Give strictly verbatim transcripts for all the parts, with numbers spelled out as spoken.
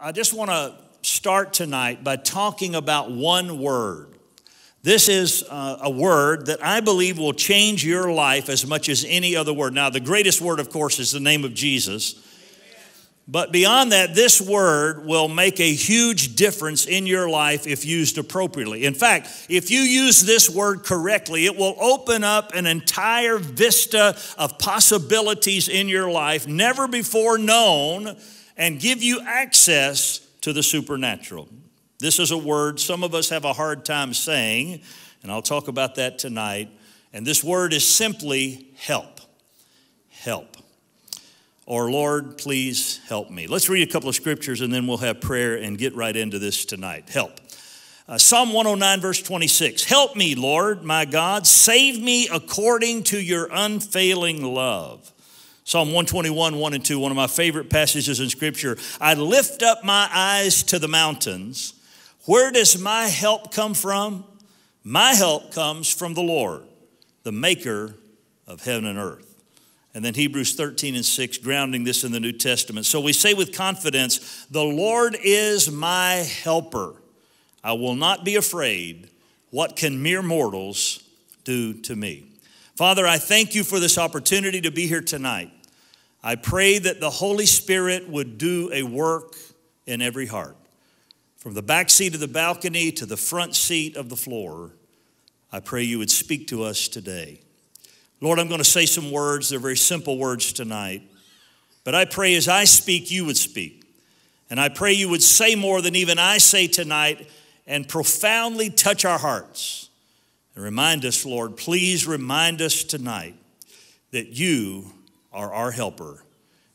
I just want to start tonight by talking about one word. This is uh, a word that I believe will change your life as much as any other word. Now, the greatest word, of course, is the name of Jesus. Amen. But beyond that, this word will make a huge difference in your life if used appropriately. In fact, if you use this word correctly, it will open up an entire vista of possibilities in your life, never before known, and give you access to the supernatural. This is a word some of us have a hard time saying, and I'll talk about that tonight. And this word is simply help. Help. Or Lord, please help me. Let's read a couple of scriptures and then we'll have prayer and get right into this tonight. Help. Uh, Psalm one oh nine verse twenty-six. Help me, Lord, my God. Save me according to your unfailing love. Psalm one twenty-one, one and two, one of my favorite passages in Scripture. I lift up my eyes to the mountains. Where does my help come from? My help comes from the Lord, the maker of heaven and earth. And then Hebrews thirteen and six, grounding this in the New Testament. So we say with confidence, the Lord is my helper. I will not be afraid. What can mere mortals do to me? Father, I thank you for this opportunity to be here tonight. I pray that the Holy Spirit would do a work in every heart. From the back seat of the balcony to the front seat of the floor, I pray you would speak to us today. Lord, I'm going to say some words. They're very simple words tonight. But I pray as I speak, you would speak. And I pray you would say more than even I say tonight and profoundly touch our hearts. And remind us, Lord, please remind us tonight that you are our helper.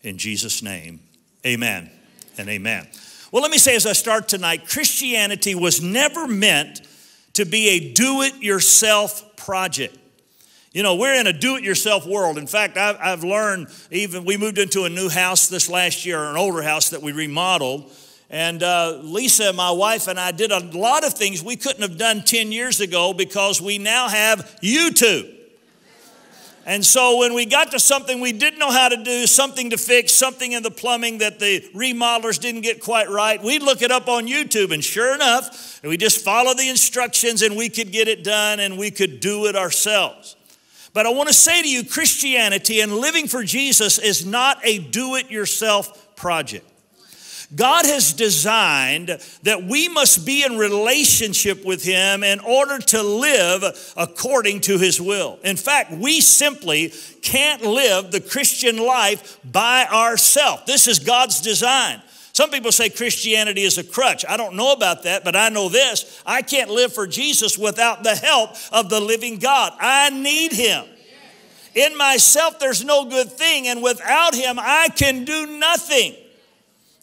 In Jesus' name, amen and amen. Well, let me say as I start tonight, Christianity was never meant to be a do-it-yourself project. You know, we're in a do-it-yourself world. In fact, I've, I've learned even, we moved into a new house this last year, an older house that we remodeled. And uh, Lisa, my wife, and I did a lot of things we couldn't have done ten years ago because we now have YouTube. And so when we got to something we didn't know how to do, something to fix, something in the plumbing that the remodelers didn't get quite right, we'd look it up on YouTube. And sure enough, we just follow the instructions and we could get it done and we could do it ourselves. But I want to say to you, Christianity and living for Jesus is not a do-it-yourself project. God has designed that we must be in relationship with him in order to live according to his will. In fact, we simply can't live the Christian life by ourselves. This is God's design. Some people say Christianity is a crutch. I don't know about that, but I know this. I can't live for Jesus without the help of the living God. I need him. In myself, there's no good thing, and without him, I can do nothing.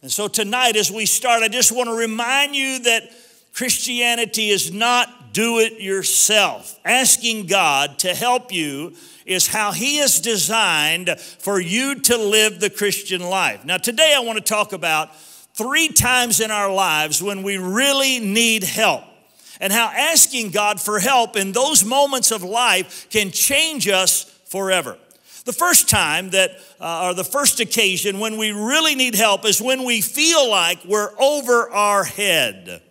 And so tonight as we start, I just want to remind you that Christianity is not do it yourself. Asking God to help you is how he has designed for you to live the Christian life. Now today I want to talk about three times in our lives when we really need help and how asking God for help in those moments of life can change us forever. The first time that, uh, or the first occasion when we really need help is when we feel like we're over our head.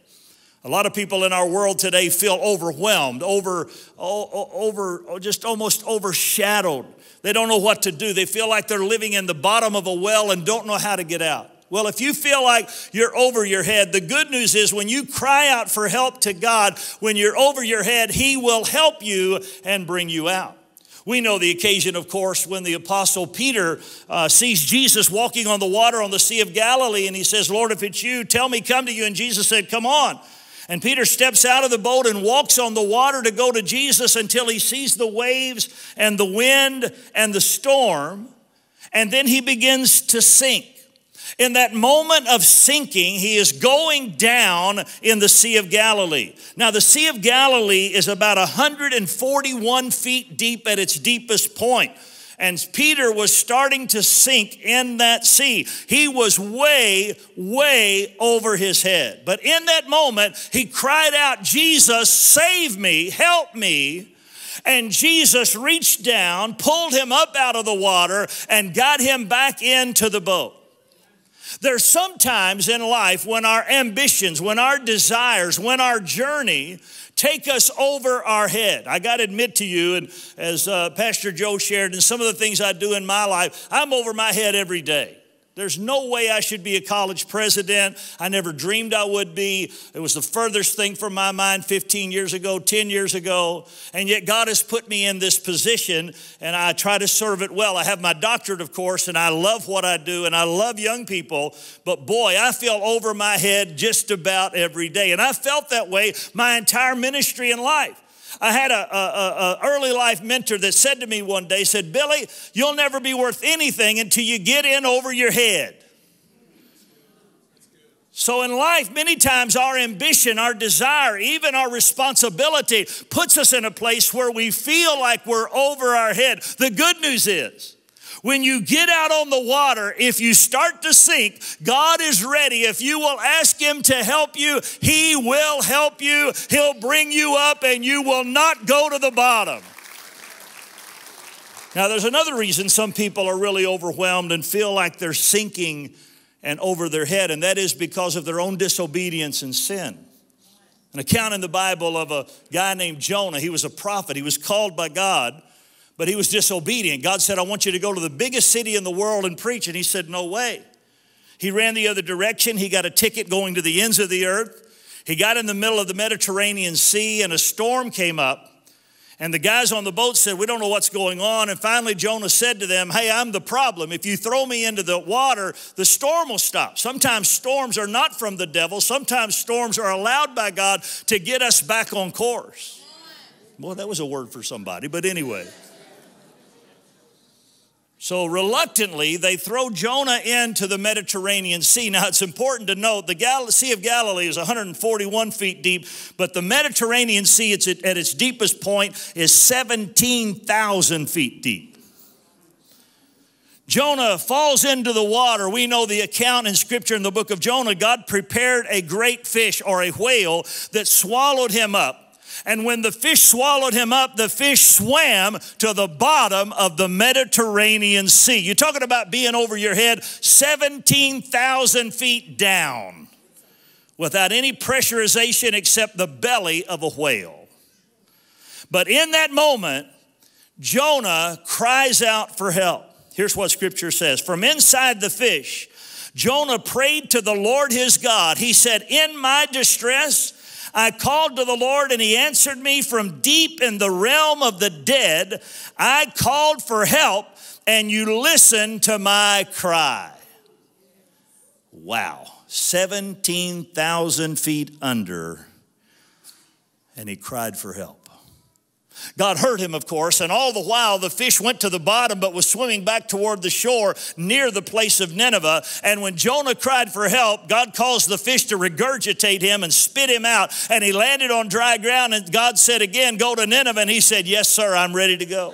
A lot of people in our world today feel overwhelmed, over, over, just almost overshadowed. They don't know what to do. They feel like they're living in the bottom of a well and don't know how to get out. Well, if you feel like you're over your head, the good news is when you cry out for help to God, when you're over your head, he will help you and bring you out. We know the occasion, of course, when the Apostle Peter uh, sees Jesus walking on the water on the Sea of Galilee, and he says, Lord, if it's you, tell me, come to you. And Jesus said, come on. And Peter steps out of the boat and walks on the water to go to Jesus until he sees the waves and the wind and the storm, and then he begins to sink. In that moment of sinking, he is going down in the Sea of Galilee. Now, the Sea of Galilee is about one hundred forty-one feet deep at its deepest point. And Peter was starting to sink in that sea. He was way, way over his head. But in that moment, he cried out, Jesus, save me, help me. And Jesus reached down, pulled him up out of the water, and got him back into the boat. There's sometimes in life when our ambitions, when our desires, when our journey take us over our head. I got to admit to you, and as uh, Pastor Joe shared, and some of the things I do in my life, I'm over my head every day. There's no way I should be a college president. I never dreamed I would be. It was the furthest thing from my mind fifteen years ago, ten years ago. And yet God has put me in this position, and I try to serve it well. I have my doctorate, of course, and I love what I do, and I love young people. But boy, I feel over my head just about every day. And I felt that way my entire ministry and life. I had a, a, a early life mentor that said to me one day, said, "Billy, you'll never be worth anything until you get in over your head." So in life, many times our ambition, our desire, even our responsibility puts us in a place where we feel like we're over our head. The good news is, when you get out on the water, if you start to sink, God is ready. If you will ask him to help you, he will help you. He'll bring you up and you will not go to the bottom. Now, there's another reason some people are really overwhelmed and feel like they're sinking and over their head, and that is because of their own disobedience and sin. An account in the Bible of a guy named Jonah. He was a prophet. He was called by God, but he was disobedient. God said, "I want you to go to the biggest city in the world and preach." And he said, "No way." He ran the other direction. He got a ticket going to the ends of the earth. He got in the middle of the Mediterranean Sea, and a storm came up. And the guys on the boat said, "We don't know what's going on." And finally, Jonah said to them, "Hey, I'm the problem. If you throw me into the water, the storm will stop." Sometimes storms are not from the devil. Sometimes storms are allowed by God to get us back on course. Boy, that was a word for somebody, but anyway. So reluctantly, they throw Jonah into the Mediterranean Sea. Now, it's important to note the Gal- Sea of Galilee is one hundred forty-one feet deep, but the Mediterranean Sea it's at, at its deepest point is seventeen thousand feet deep. Jonah falls into the water. We know the account in Scripture in the book of Jonah. God prepared a great fish or a whale that swallowed him up. And when the fish swallowed him up, the fish swam to the bottom of the Mediterranean Sea. You're talking about being over your head, seventeen thousand feet down without any pressurization except the belly of a whale. But in that moment, Jonah cries out for help. Here's what Scripture says. From inside the fish, Jonah prayed to the Lord his God. He said, "In my distress, I called to the Lord, and he answered me from deep in the realm of the dead. I called for help, and you listened to my cry." Wow, seventeen thousand feet under, and he cried for help. God heard him, of course, and all the while the fish went to the bottom but was swimming back toward the shore near the place of Nineveh. And when Jonah cried for help, God caused the fish to regurgitate him and spit him out. And he landed on dry ground, and God said again, "Go to Nineveh." And he said, "Yes, sir, I'm ready to go."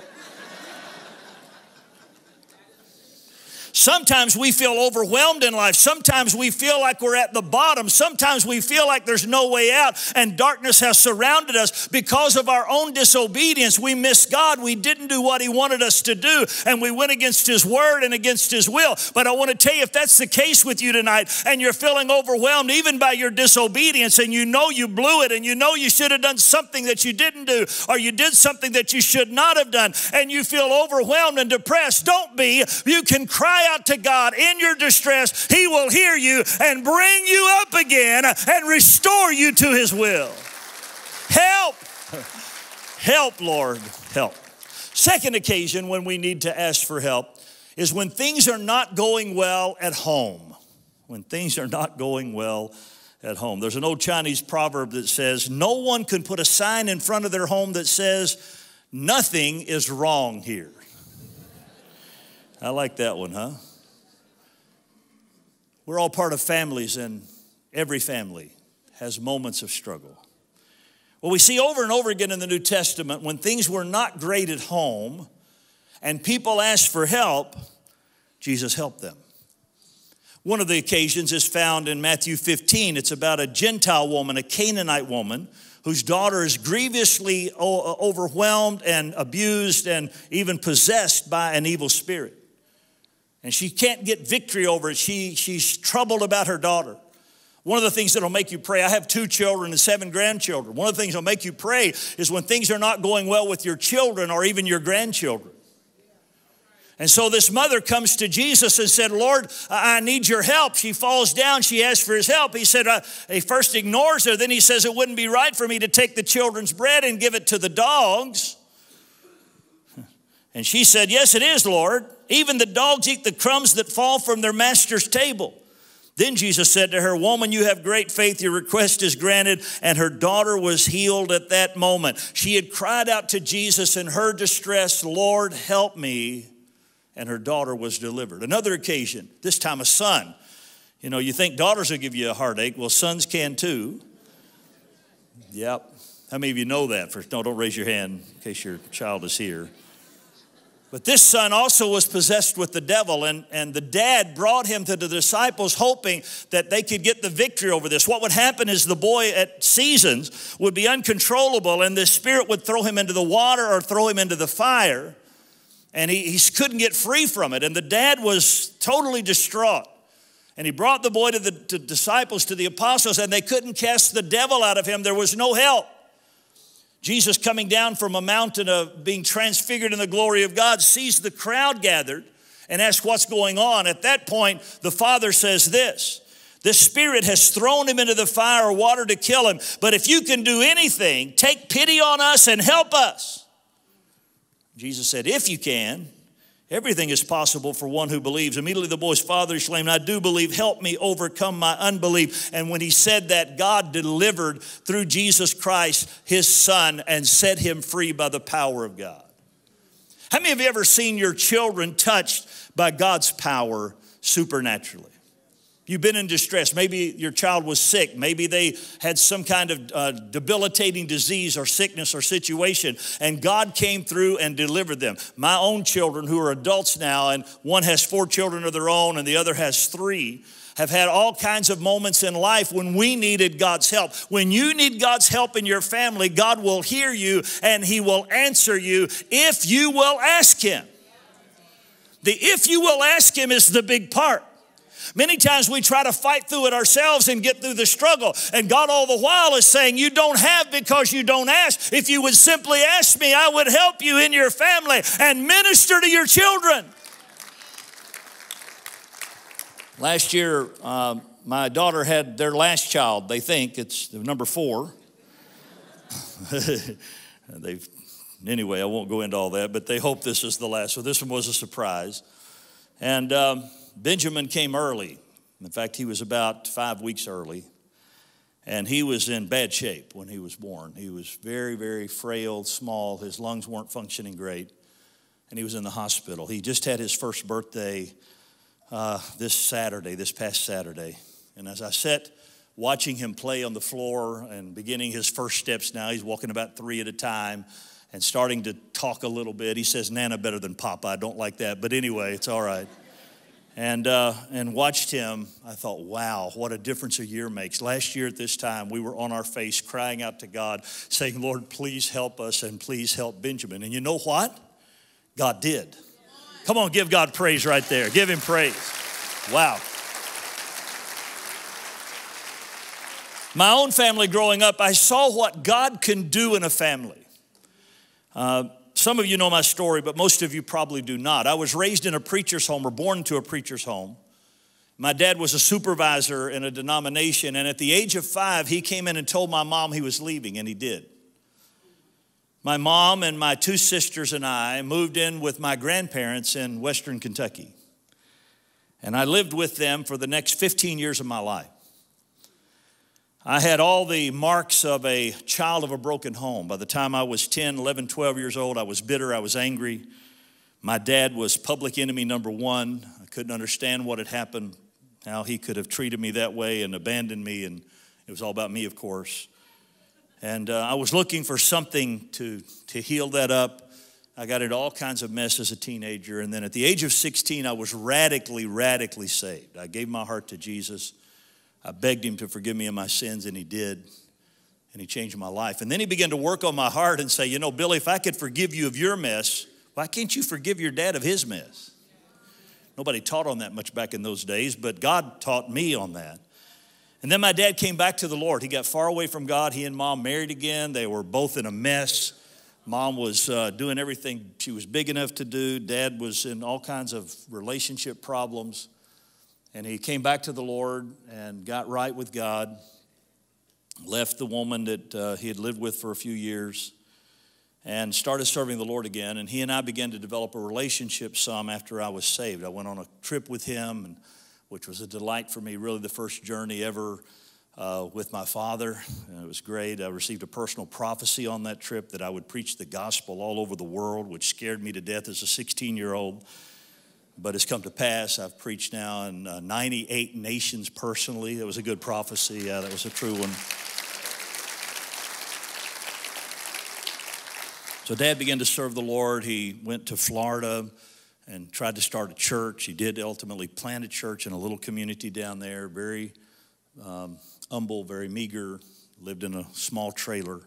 Sometimes we feel overwhelmed in life. Sometimes we feel like we're at the bottom. Sometimes we feel like there's no way out and darkness has surrounded us because of our own disobedience. We missed God. We didn't do what he wanted us to do, and we went against his word and against his will. But I want to tell you, if that's the case with you tonight and you're feeling overwhelmed even by your disobedience, and you know you blew it, and you know you should have done something that you didn't do, or you did something that you should not have done, and you feel overwhelmed and depressed, don't be. You can cry out to God in your distress. He will hear you and bring you up again and restore you to his will. Help, help, Lord, help. Second occasion when we need to ask for help is when things are not going well at home. When things are not going well at home. There's an old Chinese proverb that says, no one can put a sign in front of their home that says, "Nothing is wrong here." I like that one, huh? We're all part of families, and every family has moments of struggle. Well, we see over and over again in the New Testament, when things were not great at home and people asked for help, Jesus helped them. One of the occasions is found in Matthew fifteen. It's about a Gentile woman, a Canaanite woman, whose daughter is grievously overwhelmed and abused and even possessed by an evil spirit. and she can't get victory over it. She, she's troubled about her daughter. One of the things that'll make you pray, I have two children and seven grandchildren. One of the things that'll make you pray is when things are not going well with your children or even your grandchildren. And so this mother comes to Jesus and said, Lord, I need your help. She falls down. She asks for his help. He said, uh, he first ignores her. Then he says, it wouldn't be right for me to take the children's bread and give it to the dogs. And she said, yes, it is, Lord. Even the dogs eat the crumbs that fall from their master's table. Then Jesus said to her, woman, you have great faith. Your request is granted. And her daughter was healed at that moment. She had cried out to Jesus in her distress, Lord, help me. And her daughter was delivered. Another occasion, this time a son. You know, you think daughters will give you a heartache. Well, sons can too. Yep. How many of you know that? First, no, don't raise your hand in case your child is here. But this son also was possessed with the devil, and, and the dad brought him to the disciples hoping that they could get the victory over this. What would happen is the boy at seasons would be uncontrollable, and the spirit would throw him into the water or throw him into the fire, and he, he couldn't get free from it. And the dad was totally distraught. And he brought the boy to the to disciples, to the apostles, and they couldn't cast the devil out of him. There was no help. Jesus, coming down from a mountain of being transfigured in the glory of God, sees the crowd gathered and asks what's going on. At that point, the Father says this, this spirit has thrown him into the fire or water to kill him, but if you can do anything, take pity on us and help us. Jesus said, if you can, everything is possible for one who believes. Immediately the boy's father exclaimed, I do believe, help me overcome my unbelief. And when he said that, God delivered through Jesus Christ, his son, and set him free by the power of God. How many of you ever seen your children touched by God's power supernaturally? You've been in distress. Maybe your child was sick. Maybe they had some kind of uh, debilitating disease or sickness or situation, and God came through and delivered them. My own children, who are adults now, and one has four children of their own and the other has three, have had all kinds of moments in life when we needed God's help. When you need God's help in your family, God will hear you and he will answer you if you will ask him. The if you will ask him is the big part. Many times we try to fight through it ourselves and get through the struggle. And God all the while is saying, you don't have because you don't ask. If you would simply ask me, I would help you in your family and minister to your children. Last year, uh, my daughter had their last child, they think. It's number four. They've, anyway, I won't go into all that, but they hope this is the last. So this one was a surprise. And Um, Benjamin came early. In fact, he was about five weeks early, and he was in bad shape when he was born. He was very, very frail, small. His lungs weren't functioning great, and he was in the hospital. He just had his first birthday uh, this Saturday, this past Saturday. And as I sat watching him play on the floor and beginning his first steps now, he's walking about three at a time and starting to talk a little bit. He says, Nana better than Papa. I don't like that, but anyway, it's all right. And, uh, and watched him, I thought, wow, what a difference a year makes. Last year at this time, we were on our face crying out to God, saying, Lord, please help us and please help Benjamin. And you know what? God did. Come on, give God praise right there. Give him praise. Wow. My own family growing up, I saw what God can do in a family. Uh, Some of you know my story, but most of you probably do not. I was raised in a preacher's home, or born into a preacher's home. My dad was a supervisor in a denomination, and at the age of five, he came in and told my mom he was leaving, and he did. My mom and my two sisters and I moved in with my grandparents in Western Kentucky, and I lived with them for the next fifteen years of my life. I had all the marks of a child of a broken home. By the time I was ten, eleven, twelve years old, I was bitter, I was angry. My dad was public enemy number one. I couldn't understand what had happened, how he could have treated me that way and abandoned me, and it was all about me, of course. And uh, I was looking for something to, to heal that up. I got into all kinds of mess as a teenager, and then at the age of sixteen, I was radically, radically saved. I gave my heart to Jesus. I begged him to forgive me of my sins, and he did, and he changed my life. And then he began to work on my heart and say, you know, Billy, if I could forgive you of your mess, why can't you forgive your dad of his mess? Nobody taught on that much back in those days, but God taught me on that. And then my dad came back to the Lord. He got far away from God. He and Mom married again. They were both in a mess. Mom was uh, doing everything she was big enough to do. Dad was in all kinds of relationship problems. And he came back to the Lord and got right with God, left the woman that uh, he had lived with for a few years, and started serving the Lord again. And he and I began to develop a relationship some after I was saved. I went on a trip with him, and, which was a delight for me, really the first journey ever uh, with my father. And it was great. I received a personal prophecy on that trip that I would preach the gospel all over the world, which scared me to death as a sixteen-year-old. But it's come to pass. I've preached now in uh, ninety-eight nations personally. That was a good prophecy. Yeah, that was a true one. So Dad began to serve the Lord. He went to Florida and tried to start a church. He did ultimately plant a church in a little community down there, very um, humble, very meager, lived in a small trailer.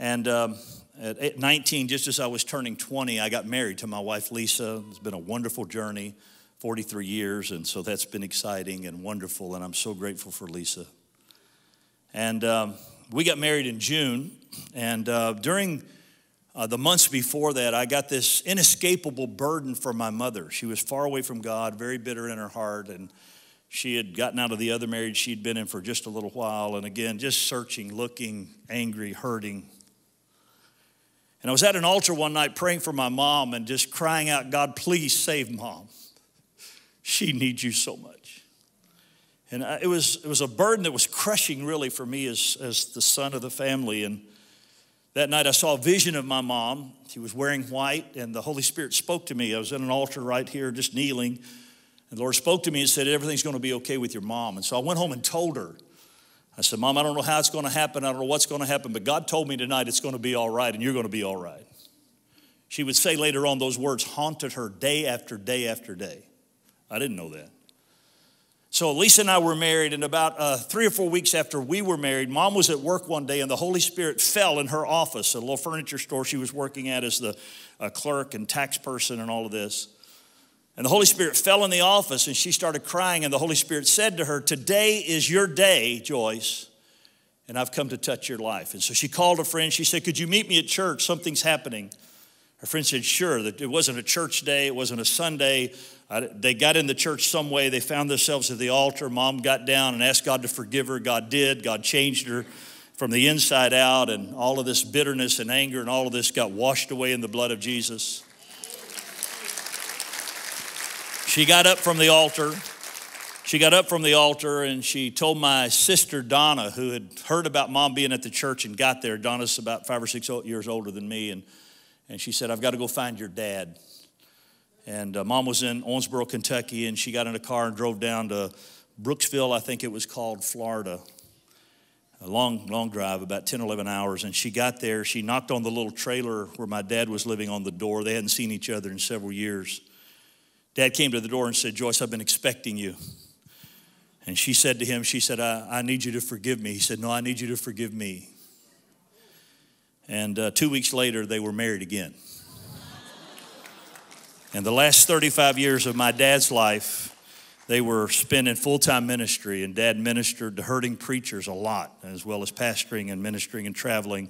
And um, at nineteen, just as I was turning twenty, I got married to my wife, Lisa. It's been a wonderful journey, forty-three years, and so that's been exciting and wonderful, and I'm so grateful for Lisa. And um, we got married in June, and uh, during... Uh, the months before that, I got this inescapable burden from my mother. She was far away from God, very bitter in her heart, and she had gotten out of the other marriage she'd been in for just a little while, and again, just searching, looking, angry, hurting. And I was at an altar one night praying for my mom and just crying out, God, please save Mom. She needs you so much. And I, it was it was a burden that was crushing, really, for me as, as the son of the family. And that night I saw a vision of my mom. She was wearing white, and the Holy Spirit spoke to me. I was at an altar right here just kneeling, and the Lord spoke to me and said, everything's going to be okay with your mom. And so I went home and told her. I said, Mom, I don't know how it's going to happen. I don't know what's going to happen, but God told me tonight it's going to be all right, and you're going to be all right. She would say later on those words haunted her day after day after day. I didn't know that. So Lisa and I were married, and about uh, three or four weeks after we were married, Mom was at work one day, and the Holy Spirit fell in her office, a little furniture store she was working at as the uh, clerk and tax person and all of this. And the Holy Spirit fell in the office, and she started crying, and the Holy Spirit said to her, today is your day, Joyce, and I've come to touch your life. And so she called a friend. She said, could you meet me at church? Something's happening. Her friend said, sure. That it wasn't a church day. It wasn't a Sunday. I, they got in the church some way. They found themselves at the altar. Mom got down and asked God to forgive her. God did. God changed her from the inside out, and all of this bitterness and anger and all of this got washed away in the blood of Jesus. She got up from the altar. She got up from the altar, and she told my sister, Donna, who had heard about Mom being at the church and got there. Donna's about five or six years older than me, and, and she said, I've got to go find your dad. And uh, Mom was in Owensboro, Kentucky, and she got in a car and drove down to Brooksville, I think it was called, Florida. A long, long drive, about ten or eleven hours. And she got there. She knocked on the little trailer where my dad was living on the door. They hadn't seen each other in several years. Dad came to the door and said, Joyce, I've been expecting you. And she said to him, she said, I, I need you to forgive me. He said, no, I need you to forgive me. And uh, two weeks later, they were married again. And the last thirty-five years of my dad's life, they were spent in full-time ministry, and Dad ministered to hurting preachers a lot, as well as pastoring and ministering and traveling.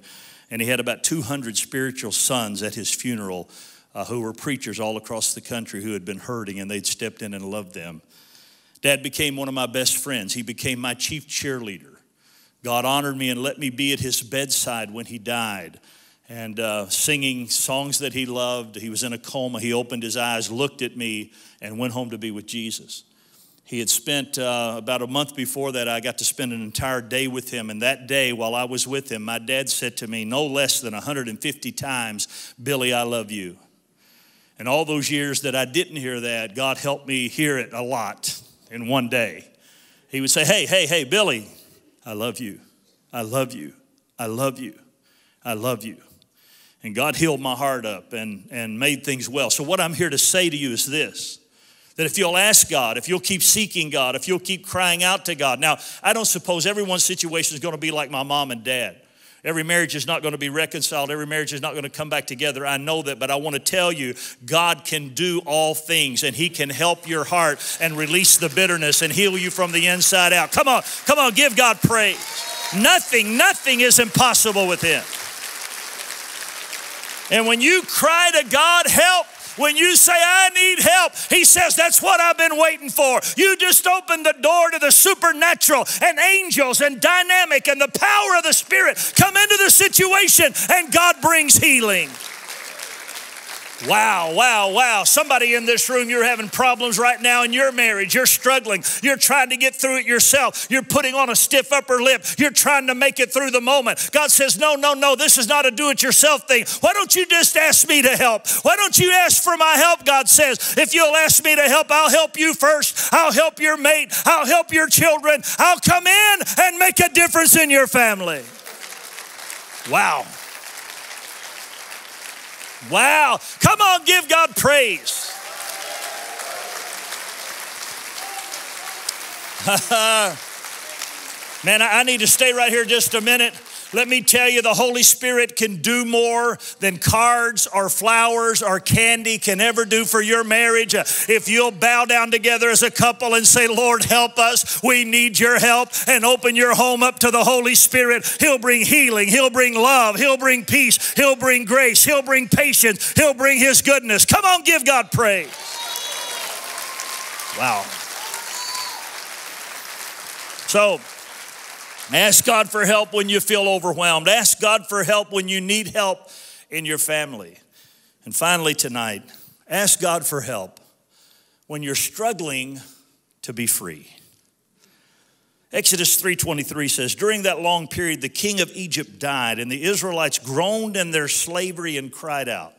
And he had about two hundred spiritual sons at his funeral uh, who were preachers all across the country who had been hurting, and they'd stepped in and loved them. Dad became one of my best friends. He became my chief cheerleader. God honored me and let me be at his bedside when he died. And uh, singing songs that he loved. He was in a coma. He opened his eyes, looked at me, and went home to be with Jesus. He had spent uh, about a month before that, I got to spend an entire day with him. And that day, while I was with him, my dad said to me no less than one hundred fifty times, Billy, I love you. And all those years that I didn't hear that, God helped me hear it a lot in one day. He would say, hey, hey, hey, Billy, I love you. I love you. I love you. I love you. And God healed my heart up and, and made things well. So what I'm here to say to you is this, that if you'll ask God, if you'll keep seeking God, if you'll keep crying out to God. Now, I don't suppose everyone's situation is going to be like my mom and dad. Every marriage is not going to be reconciled. Every marriage is not going to come back together. I know that, but I want to tell you, God can do all things, and he can help your heart and release the bitterness and heal you from the inside out. Come on, come on, give God praise. Nothing, nothing is impossible with him. And when you cry to God, help, when you say, I need help, he says, that's what I've been waiting for. You just opened the door to the supernatural and angels and dynamic and the power of the Spirit come into the situation, and God brings healing. Wow, wow, wow. Somebody in this room, you're having problems right now in your marriage. You're struggling. You're trying to get through it yourself. You're putting on a stiff upper lip. You're trying to make it through the moment. God says, no, no, no, this is not a do-it-yourself thing. Why don't you just ask me to help? Why don't you ask for my help, God says. If you'll ask me to help, I'll help you first. I'll help your mate. I'll help your children. I'll come in and make a difference in your family. Wow. Wow, come on, give God praise. Man, I need to stay right here just a minute. Let me tell you, the Holy Spirit can do more than cards or flowers or candy can ever do for your marriage. If you'll bow down together as a couple and say, Lord, help us. We need your help. And open your home up to the Holy Spirit. He'll bring healing. He'll bring love. He'll bring peace. He'll bring grace. He'll bring patience. He'll bring his goodness. Come on, give God praise. Wow. So, ask God for help when you feel overwhelmed. Ask God for help when you need help in your family. And finally tonight, ask God for help when you're struggling to be free. Exodus three twenty-three says, during that long period, the king of Egypt died, and the Israelites groaned in their slavery and cried out.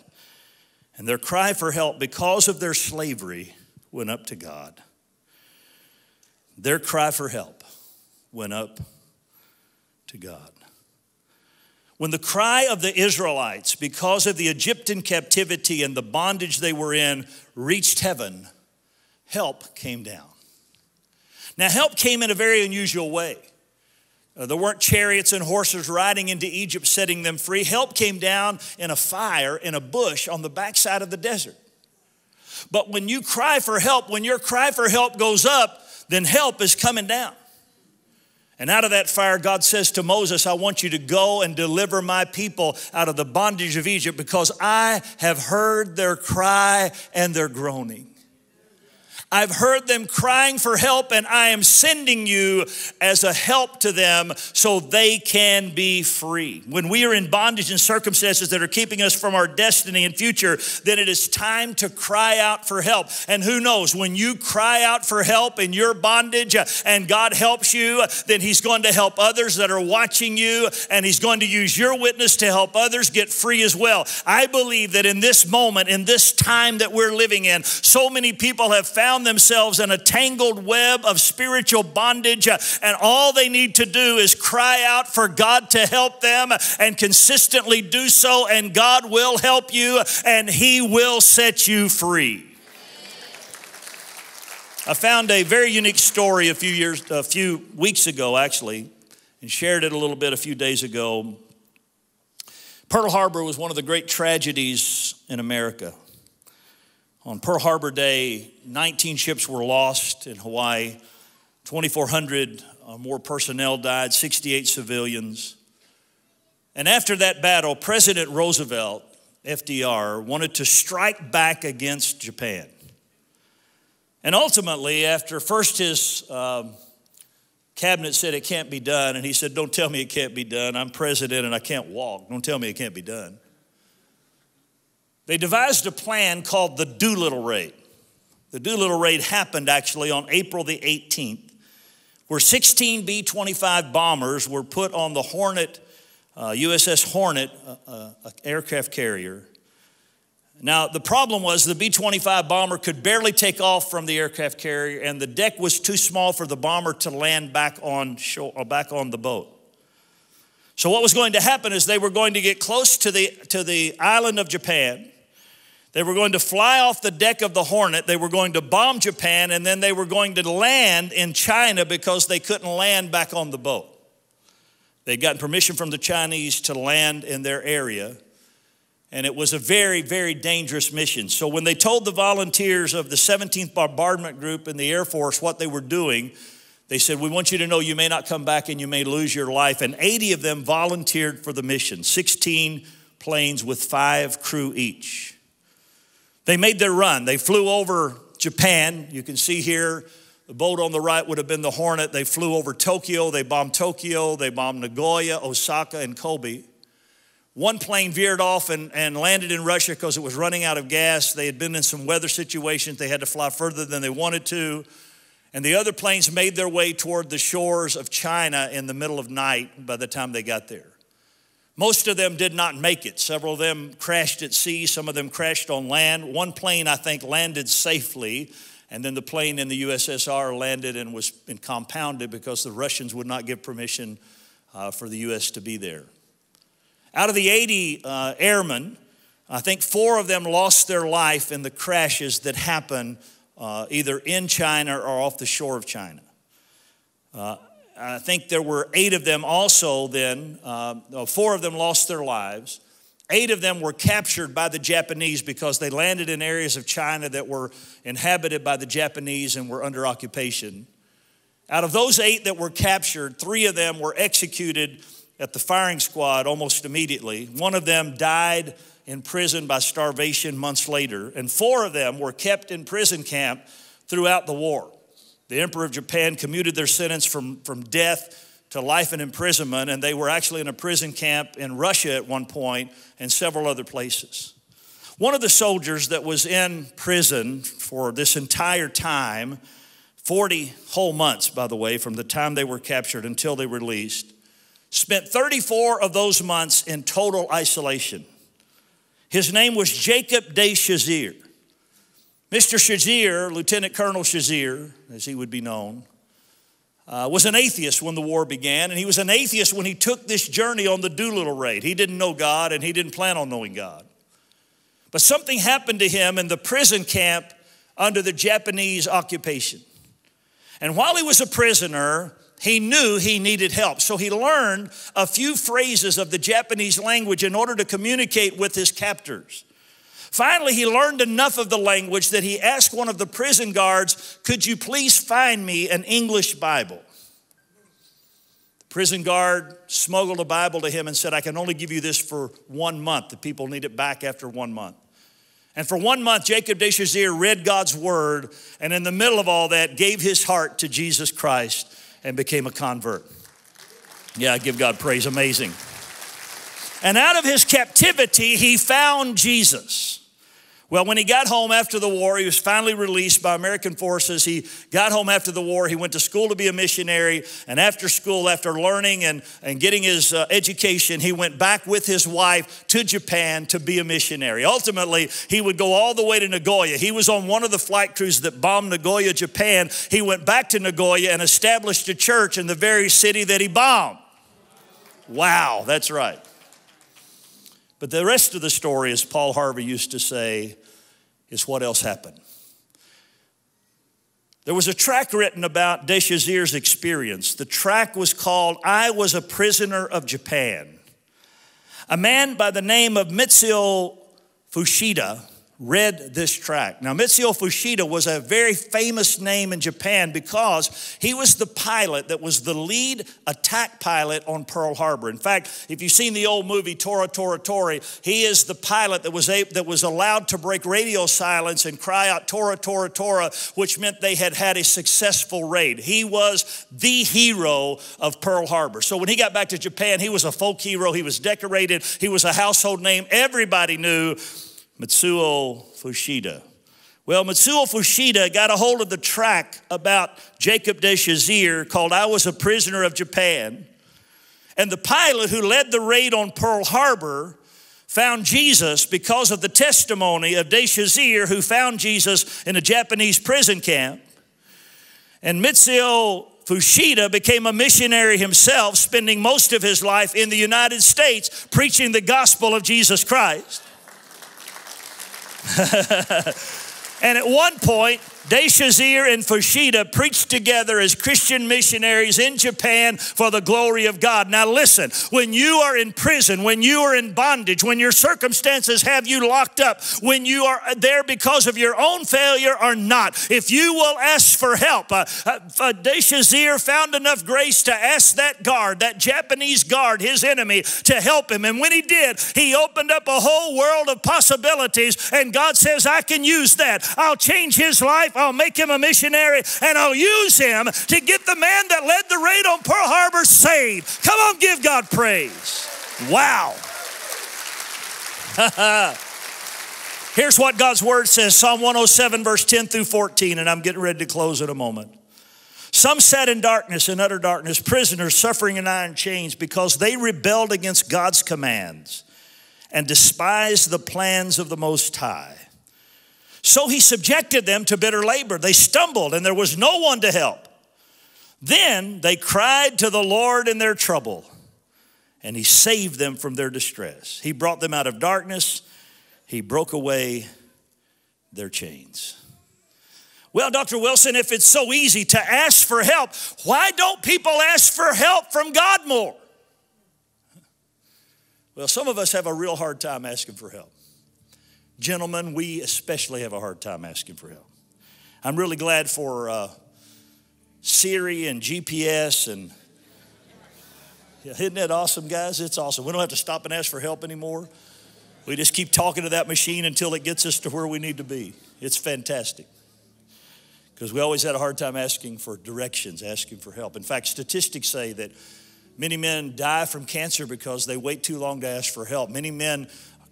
And their cry for help because of their slavery went up to God. Their cry for help went up to God. When the cry of the Israelites, because of the Egyptian captivity and the bondage they were in, reached heaven, help came down. Now, help came in a very unusual way. Uh, there weren't chariots and horses riding into Egypt, setting them free. Help came down in a fire, in a bush on the backside of the desert. But when you cry for help, when your cry for help goes up, then help is coming down. And out of that fire, God says to Moses, I want you to go and deliver my people out of the bondage of Egypt because I have heard their cry and their groaning. I've heard them crying for help, and I am sending you as a help to them so they can be free. When we are in bondage and circumstances that are keeping us from our destiny and future, then it is time to cry out for help. And who knows, when you cry out for help in your bondage and God helps you, then he's going to help others that are watching you, and he's going to use your witness to help others get free as well. I believe that in this moment, in this time that we're living in, so many people have found themselves in a tangled web of spiritual bondage, and all they need to do is cry out for God to help them and consistently do so, and God will help you, and he will set you free. I found a very unique story a few years, a few weeks ago actually, and shared it a little bit a few days ago. Pearl Harbor was one of the great tragedies in America. On Pearl Harbor Day, nineteen ships were lost in Hawaii. twenty-four hundred more personnel died, sixty-eight civilians. And after that battle, President Roosevelt, F D R, wanted to strike back against Japan. And ultimately, after first his um, cabinet said it can't be done, and he said, don't tell me it can't be done. I'm president and I can't walk. Don't tell me it can't be done. They devised a plan called the Doolittle Raid. The Doolittle Raid happened actually on April the eighteenth, where sixteen B twenty-five bombers were put on the Hornet, uh, U S S Hornet uh, uh, aircraft carrier. Now, the problem was the B twenty-five bomber could barely take off from the aircraft carrier, and the deck was too small for the bomber to land back on shore, or back on the boat. So what was going to happen is they were going to get close to the, to the island of Japan. They were going to fly off the deck of the Hornet. They were going to bomb Japan, and then they were going to land in China because they couldn't land back on the boat. They'd gotten permission from the Chinese to land in their area, and it was a very, very dangerous mission. So when they told the volunteers of the seventeenth Bombardment Group in the Air Force what they were doing, they said, we want you to know you may not come back and you may lose your life. And eighty of them volunteered for the mission, sixteen planes with five crew each. They made their run. They flew over Japan. You can see here, the boat on the right would have been the Hornet. They flew over Tokyo. They bombed Tokyo. They bombed Nagoya, Osaka, and Kobe. One plane veered off and, and landed in Russia because it was running out of gas. They had been in some weather situations. They had to fly further than they wanted to. And the other planes made their way toward the shores of China in the middle of night by the time they got there. Most of them did not make it. Several of them crashed at sea. Some of them crashed on land. One plane, I think, landed safely. And then the plane in the U S S R landed and was compounded because the Russians would not give permission uh, for the U S to be there. Out of the eighty uh, airmen, I think four of them lost their life in the crashes that happened uh, either in China or off the shore of China. Uh, I think there were eight of them also then, uh, four of them lost their lives. Eight of them were captured by the Japanese because they landed in areas of China that were inhabited by the Japanese and were under occupation. Out of those eight that were captured, three of them were executed at the firing squad almost immediately. One of them died in prison by starvation months later, and four of them were kept in prison camp throughout the war. The Emperor of Japan commuted their sentence from, from death to life and imprisonment, and they were actually in a prison camp in Russia at one point and several other places. One of the soldiers that was in prison for this entire time, forty whole months, by the way, from the time they were captured until they were released, spent thirty-four of those months in total isolation. His name was Jacob DeShazer. Mister Shazier, Lieutenant Colonel Shazier, as he would be known, uh, was an atheist when the war began, and he was an atheist when he took this journey on the Doolittle Raid. He didn't know God, and he didn't plan on knowing God. But something happened to him in the prison camp under the Japanese occupation. And while he was a prisoner, he knew he needed help, so he learned a few phrases of the Japanese language in order to communicate with his captors. Finally, he learned enough of the language that he asked one of the prison guards, could you please find me an English Bible? The prison guard smuggled a Bible to him and said, I can only give you this for one month. The people need it back after one month. And for one month, Jacob DeShazer read God's word, and in the middle of all that, gave his heart to Jesus Christ and became a convert. Yeah, give God praise, amazing. And out of his captivity, he found Jesus. Well, when he got home after the war, he was finally released by American forces. He got home after the war. He went to school to be a missionary. And after school, after learning and, and getting his uh, education, he went back with his wife to Japan to be a missionary. Ultimately, he would go all the way to Nagoya. He was on one of the flight crews that bombed Nagoya, Japan. He went back to Nagoya and established a church in the very city that he bombed. Wow, that's right. But the rest of the story, as Paul Harvey used to say, is what else happened. There was a track written about DeShazer's experience. The track was called, I Was a Prisoner of Japan. A man by the name of Mitsuo Fuchida read this track. Now, Mitsuo Fuchida was a very famous name in Japan because he was the pilot that was the lead attack pilot on Pearl Harbor. In fact, if you've seen the old movie Tora, Tora, Tora, he is the pilot that was, a, that was allowed to break radio silence and cry out Tora, Tora, Tora, which meant they had had a successful raid. He was the hero of Pearl Harbor. So when he got back to Japan, he was a folk hero. He was decorated. He was a household name. Everybody knew Mitsuo Fuchida. Well, Mitsuo Fuchida got a hold of the track about Jacob DeShazer called I Was a Prisoner of Japan. And the pilot who led the raid on Pearl Harbor found Jesus because of the testimony of DeShazer, who found Jesus in a Japanese prison camp. And Mitsuo Fuchida became a missionary himself, spending most of his life in the United States preaching the gospel of Jesus Christ. And at one point, DeShazer and Fuchida preached together as Christian missionaries in Japan for the glory of God. Now listen, when you are in prison, when you are in bondage, when your circumstances have you locked up, when you are there because of your own failure or not, if you will ask for help, uh, uh, uh, DeShazer found enough grace to ask that guard, that Japanese guard, his enemy, to help him. And when he did, he opened up a whole world of possibilities, and God says, I can use that. I'll change his life. I'll make him a missionary, and I'll use him to get the man that led the raid on Pearl Harbor saved. Come on, give God praise. Wow. Here's what God's word says, Psalm one oh seven, verse ten through fourteen, and I'm getting ready to close in a moment. Some sat in darkness, in utter darkness, prisoners suffering in iron chains, because they rebelled against God's commands and despised the plans of the Most High. So he subjected them to bitter labor. They stumbled, and there was no one to help. Then they cried to the Lord in their trouble, and he saved them from their distress. He brought them out of darkness. He broke away their chains. Well, Doctor Wilson, if it's so easy to ask for help, why don't people ask for help from God more? Well, some of us have a real hard time asking for help. Gentlemen, we especially have a hard time asking for help. I'm really glad for uh, Siri and G P S. And yeah, isn't that awesome, guys? It's awesome. We don't have to stop and ask for help anymore. We just keep talking to that machine until it gets us to where we need to be. It's fantastic. Because we always had a hard time asking for directions, asking for help. In fact, statistics say that many men die from cancer because they wait too long to ask for help. Many men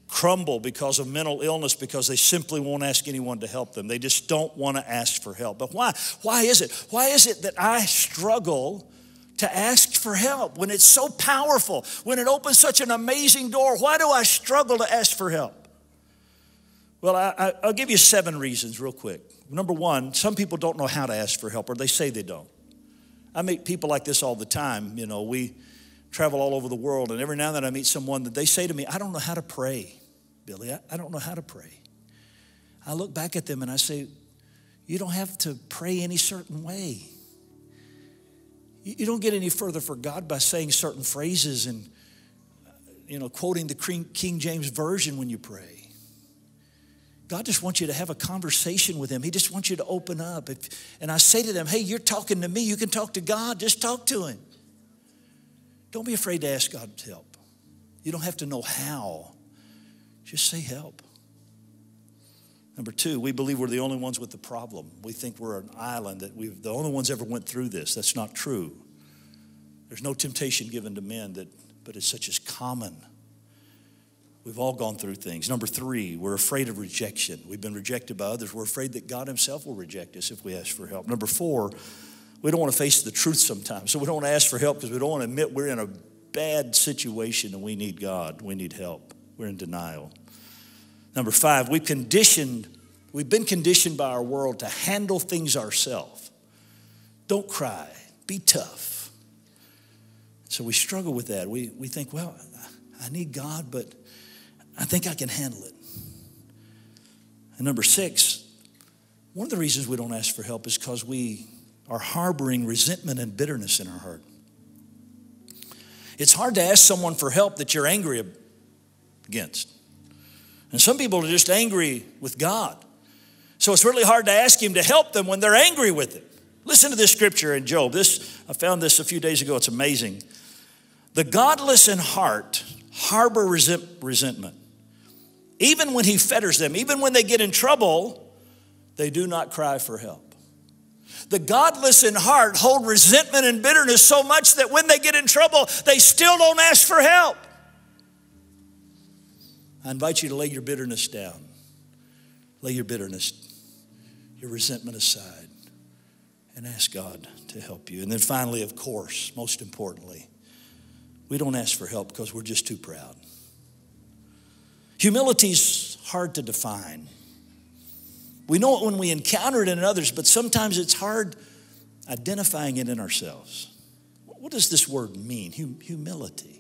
crumble because of mental illness because they simply won't ask anyone to help them. They just don't want to ask for help. But why? Why is it? Why is it that I struggle to ask for help when it's so powerful, when it opens such an amazing door? Why do I struggle to ask for help? Well, I, I, I'll give you seven reasons real quick. Number one, some people don't know how to ask for help, or they say they don't. I meet people like this all the time. You know, we travel all over the world, and every now and then I meet someone that they say to me, I don't know how to pray. Billy, I, I don't know how to pray. I look back at them and I say, you don't have to pray any certain way. You, you don't get any further for God by saying certain phrases and, you know, quoting the King James Version when you pray. God just wants you to have a conversation with him. He just wants you to open up. If, and I say to them, hey, you're talking to me. You can talk to God. Just talk to him. Don't be afraid to ask God's help. You don't have to know how. Just say help. Number two, we believe we're the only ones with the problem. We think we're an island, that we've the only ones ever went through this. That's not true. There's no temptation given to men, that, but it's such as common. We've all gone through things. Number three, we're afraid of rejection. We've been rejected by others. We're afraid that God himself will reject us if we ask for help. Number four, we don't want to face the truth sometimes. So we don't want to ask for help because we don't want to admit we're in a bad situation and we need God. We need help. We're in denial. Number five, we've conditioned, we've been conditioned by our world to handle things ourselves. Don't cry, be tough. So we struggle with that. We, we think, well, I need God, but I think I can handle it. And number six, one of the reasons we don't ask for help is because we are harboring resentment and bitterness in our heart. It's hard to ask someone for help that you're angry against. And some people are just angry with God. So it's really hard to ask him to help them when they're angry with it. Listen to this scripture in Job. This, I found this a few days ago. It's amazing. The godless in heart harbor resent, resentment. Even when he fetters them, even when they get in trouble, they do not cry for help. The godless in heart hold resentment and bitterness so much that when they get in trouble, they still don't ask for help. I invite you to lay your bitterness down. Lay your bitterness, your resentment aside, and ask God to help you. And then finally, of course, most importantly, we don't ask for help because we're just too proud. Humility's hard to define. We know it when we encounter it in others, but sometimes it's hard identifying it in ourselves. What does this word mean, humility?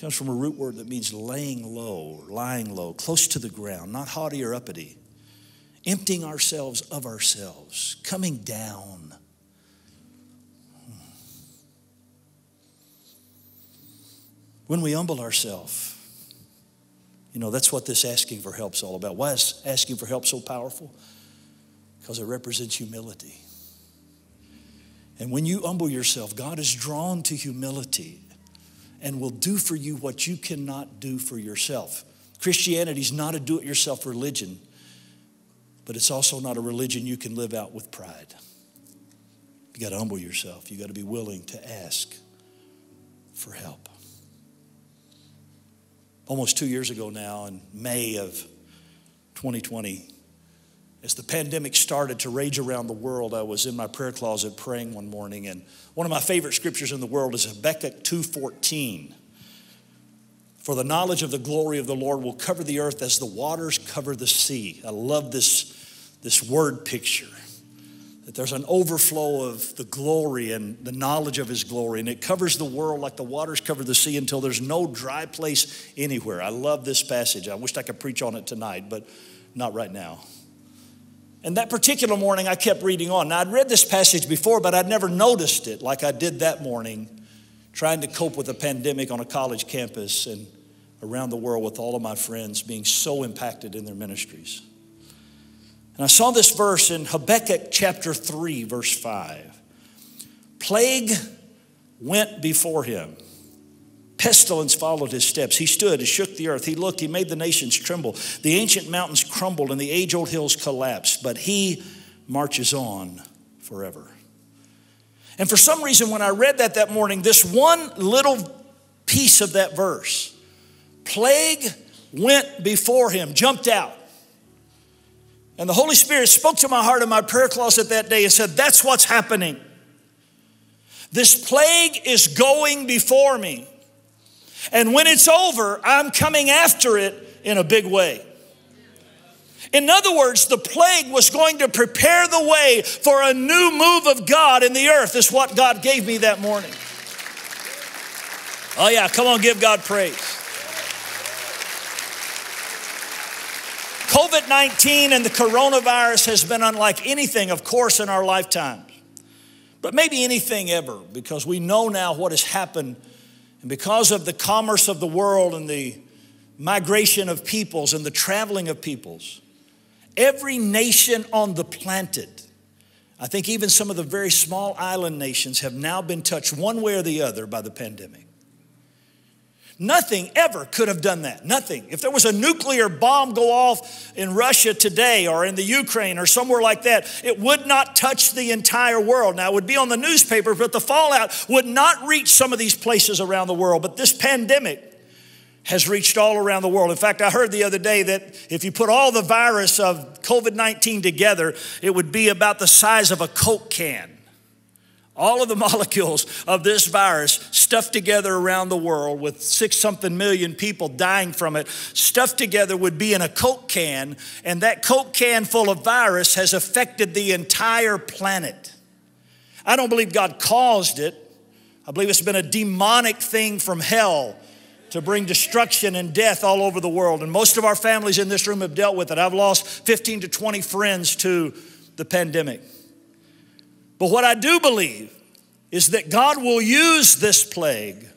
Comes from a root word that means laying low, or lying low, close to the ground, not haughty or uppity. emptying ourselves of ourselves, coming down. When we humble ourselves, you know, that's what this asking for help is all about. Why is asking for help so powerful? Because it represents humility. And when you humble yourself, God is drawn to humility and will do for you what you cannot do for yourself. Christianity is not a do-it-yourself religion, but it's also not a religion you can live out with pride. You got to humble yourself. You got to be willing to ask for help. Almost two years ago now, in May of twenty twenty, as the pandemic started to rage around the world, I was in my prayer closet praying one morning, and one of my favorite scriptures in the world is Habakkuk two fourteen. For the knowledge of the glory of the Lord will cover the earth as the waters cover the sea. I love this, this word picture, that there's an overflow of the glory and the knowledge of his glory, and it covers the world like the waters cover the sea until there's no dry place anywhere. I love this passage. I wished I could preach on it tonight, but not right now. And that particular morning, I kept reading on. Now, I'd read this passage before, but I'd never noticed it like I did that morning, trying to cope with a pandemic on a college campus and around the world with all of my friends being so impacted in their ministries. And I saw this verse in Habakkuk chapter three, verse five. Plague went before him. Pestilence followed his steps. He stood, he shook the earth. He looked, he made the nations tremble. The ancient mountains crumbled and the age-old hills collapsed, but he marches on forever. And for some reason, when I read that that morning, this one little piece of that verse, plague went before him, jumped out. And the Holy Spirit spoke to my heart in my prayer closet that day and said, that's what's happening. This plague is going before me. And when it's over, I'm coming after it in a big way. In other words, the plague was going to prepare the way for a new move of God in the earth, is what God gave me that morning. Oh yeah, come on, give God praise. COVID nineteen and the coronavirus has been unlike anything, of course, in our lifetime, but maybe anything ever, because we know now what has happened. And because of the commerce of the world and the migration of peoples and the traveling of peoples, every nation on the planet, I think even some of the very small island nations, have now been touched one way or the other by the pandemic. Nothing ever could have done that. Nothing. If there was a nuclear bomb go off in Russia today or in the Ukraine or somewhere like that, it would not touch the entire world. Now, it would be on the newspaper, but the fallout would not reach some of these places around the world. But this pandemic has reached all around the world. In fact, I heard the other day that if you put all the virus of COVID nineteen together, it would be about the size of a Coke can. All of the molecules of this virus stuffed together around the world, with six something million people dying from it, stuffed together, would be in a Coke can, and that Coke can full of virus has affected the entire planet. I don't believe God caused it. I believe it's been a demonic thing from hell to bring destruction and death all over the world. And most of our families in this room have dealt with it. I've lost fifteen to twenty friends to the pandemic. But what I do believe is that God will use this plague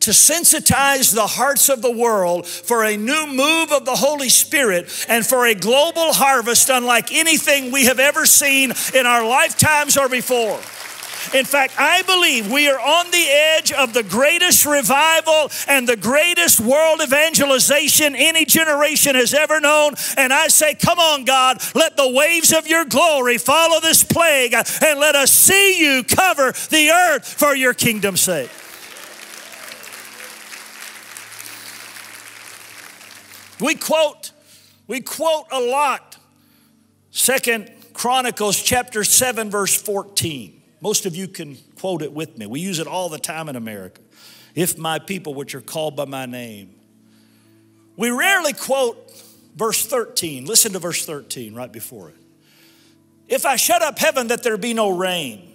to sensitize the hearts of the world for a new move of the Holy Spirit and for a global harvest unlike anything we have ever seen in our lifetimes or before. In fact, I believe we are on the edge of the greatest revival and the greatest world evangelization any generation has ever known. And I say, come on, God, let the waves of your glory follow this plague and let us see you cover the earth for your kingdom's sake. We quote, we quote a lot, Second Chronicles chapter seven, verse fourteen. Most of you can quote it with me. We use it all the time in America. If my people, which are called by my name. We rarely quote verse thirteen. Listen to verse thirteen right before it. If I shut up heaven that there be no rain,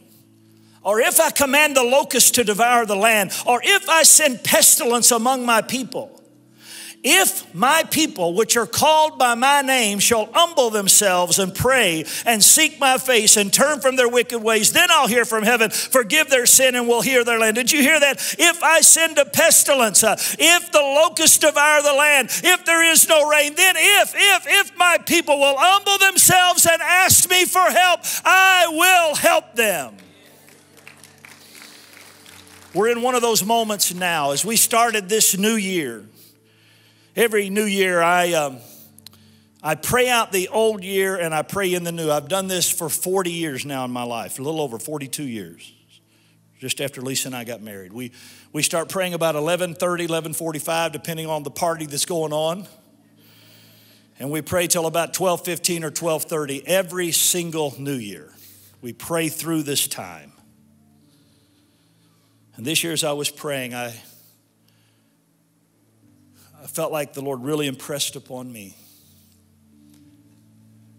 or if I command the locusts to devour the land, or if I send pestilence among my people, If my people, which are called by my name, shall humble themselves and pray and seek my face and turn from their wicked ways, then I'll hear from heaven, forgive their sin, and will heal their land. Did you hear that? If I send a pestilence, uh, if the locust devour the land, if there is no rain, then if, if, if my people will humble themselves and ask me for help, I will help them. We're in one of those moments now. As we started this new year, every new year I, um, I pray out the old year and I pray in the new. I've done this for forty years now in my life, a little over forty-two years, just after Lisa and I got married. We, we start praying about eleven thirty, eleven forty-five, depending on the party that's going on. And we pray till about twelve fifteen or twelve thirty every single new year. We pray through this time. And this year as I was praying, I, I felt like the Lord really impressed upon me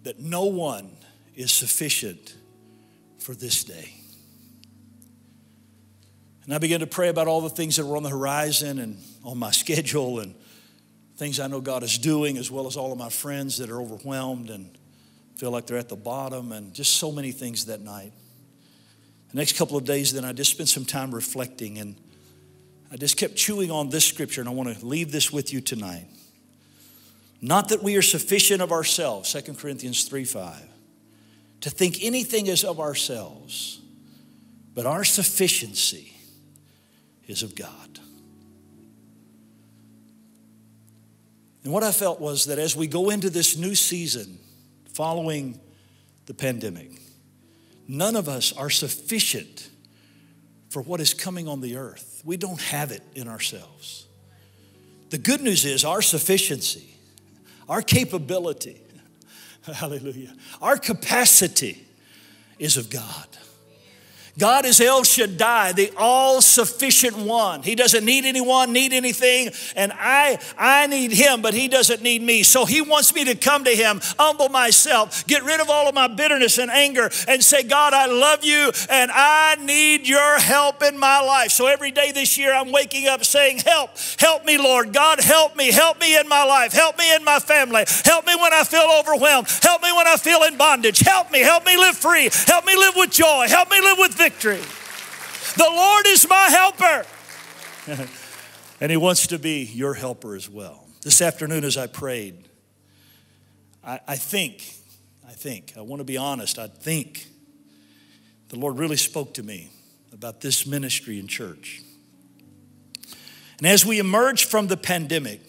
that no one is sufficient for this day. And I began to pray about all the things that were on the horizon and on my schedule and things I know God is doing, as well as all of my friends that are overwhelmed and feel like they're at the bottom, and just so many things that night. The next couple of days then I just spent some time reflecting, and I just kept chewing on this scripture, and I want to leave this with you tonight. Not that we are sufficient of ourselves, Second Corinthians three five, to think anything is of ourselves, but our sufficiency is of God. And what I felt was that as we go into this new season following the pandemic, none of us are sufficient for what is coming on the earth. We don't have it in ourselves. The good news is our sufficiency, our capability, hallelujah, our capacity is of God. God is El Shaddai, the all-sufficient one. He doesn't need anyone, need anything, and I, I need him, but he doesn't need me. So he wants me to come to him, humble myself, get rid of all of my bitterness and anger, and say, God, I love you, and I need your help in my life. So every day this year, I'm waking up saying, help, help me, Lord. God, help me. Help me in my life. Help me in my family. Help me when I feel overwhelmed. Help me when I feel in bondage. Help me. Help me live free. Help me live with joy. Help me live with victory. Victory. The Lord is my helper. And he wants to be your helper as well. This afternoon as I prayed, I, I think, I think, I want to be honest, I think the Lord really spoke to me about this ministry in church. And as we emerge from the pandemic,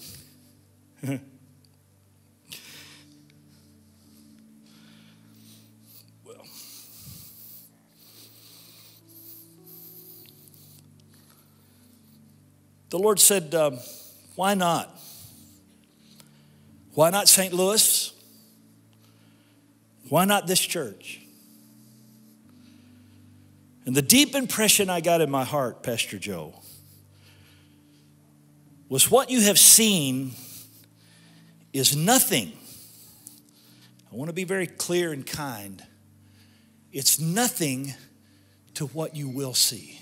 the Lord said, um, why not? Why not Saint Louis? Why not this church? And the deep impression I got in my heart, Pastor Joe, was what you have seen is nothing. I want to be very clear and kind. It's nothing to what you will see.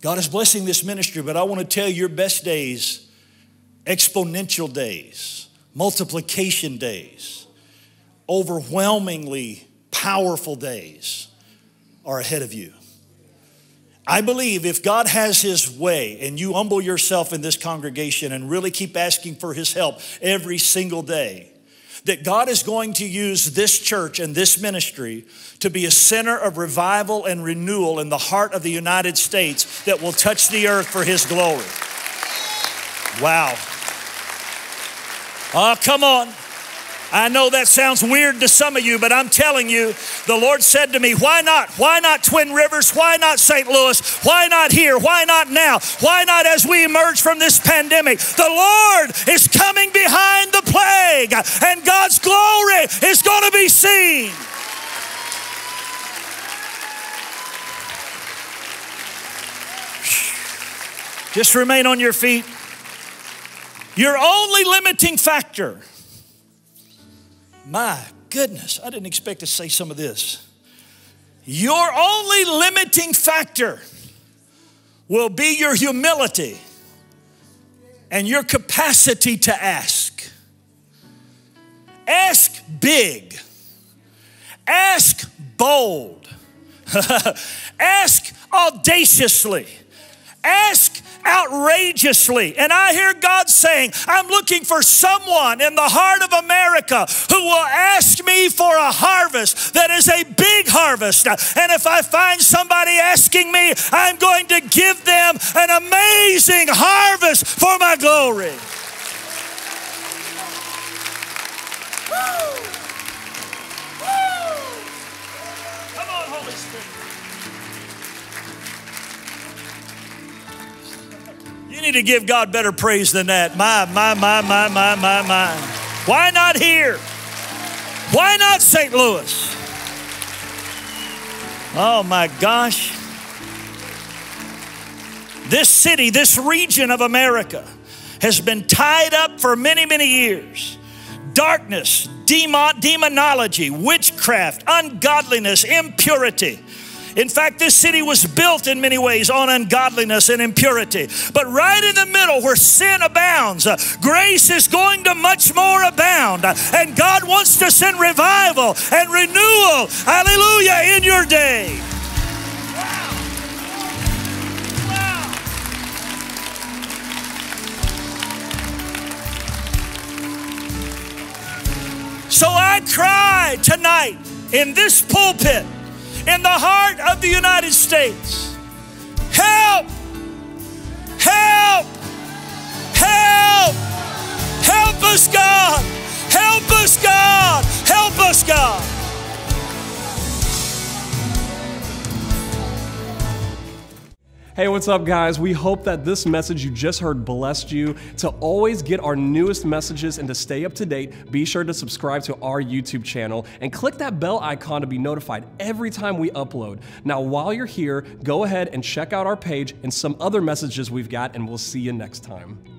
God is blessing this ministry, but I want to tell you your best days, exponential days, multiplication days, overwhelmingly powerful days are ahead of you. I believe if God has his way and you humble yourself in this congregation and really keep asking for his help every single day, that God is going to use this church and this ministry to be a center of revival and renewal in the heart of the United States that will touch the earth for his glory. Wow. Oh, come on. I know that sounds weird to some of you, but I'm telling you, the Lord said to me, why not? Why not Twin Rivers? Why not Saint Louis? Why not here? Why not now? Why not as we emerge from this pandemic? The Lord is coming behind the plague, and God's glory is going to be seen. Just remain on your feet. Your only limiting factor. My goodness, I didn't expect to say some of this. Your only limiting factor will be your humility and your capacity to ask. Ask big. Ask bold. Ask audaciously. Ask outrageously. And I hear God saying, I'm looking for someone in the heart of America who will ask me for a harvest that is a big harvest. And if I find somebody asking me, I'm going to give them an amazing harvest for my glory. Woo! Woo! Come on, Holy Spirit. You need to give God better praise than that. My, my, my, my, my, my, my. Why not here? Why not Saint Louis? Oh my gosh. This city, this region of America has been tied up for many, many years. Darkness, demon, demonology, witchcraft, ungodliness, impurity. In fact, this city was built in many ways on ungodliness and impurity. But right in the middle where sin abounds, grace is going to much more abound. And God wants to send revival and renewal, hallelujah, in your day. Wow. Wow. So I cry tonight in this pulpit, in the heart of the United States. Help! Help! Help! Help us, God! Help us, God! Help us, God! Hey, what's up, guys? We hope that this message you just heard blessed you. To always get our newest messages and to stay up to date, be sure to subscribe to our YouTube channel and click that bell icon to be notified every time we upload. Now, while you're here, go ahead and check out our page and some other messages we've got, and we'll see you next time.